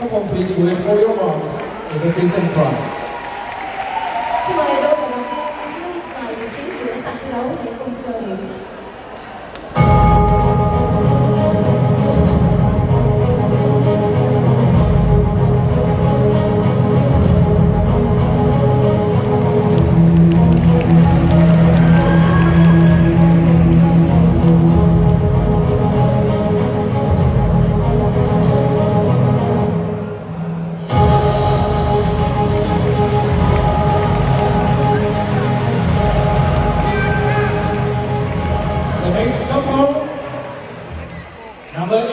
Come on, please wait for your mom with a kiss and cry. Number